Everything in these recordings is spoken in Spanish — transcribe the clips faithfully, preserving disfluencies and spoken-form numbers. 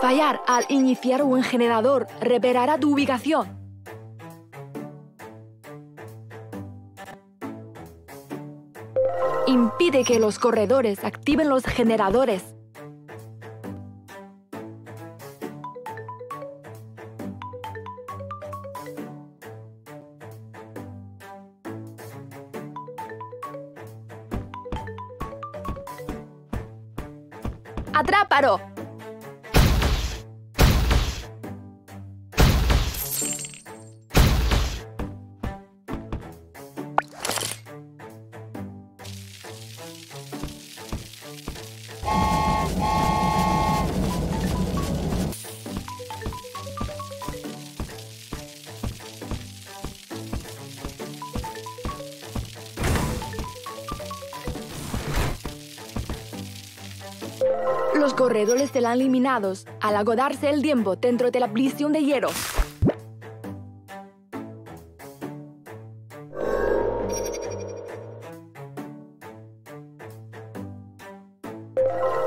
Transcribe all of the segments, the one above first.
Fallar al iniciar un generador revelará tu ubicación. Impide que los corredores activen los generadores. ¡Atrápalo! Los corredores serán eliminados al agotarse el tiempo dentro de la prisión de hielo.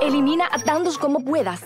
Elimina a tantos como puedas.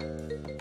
Bye.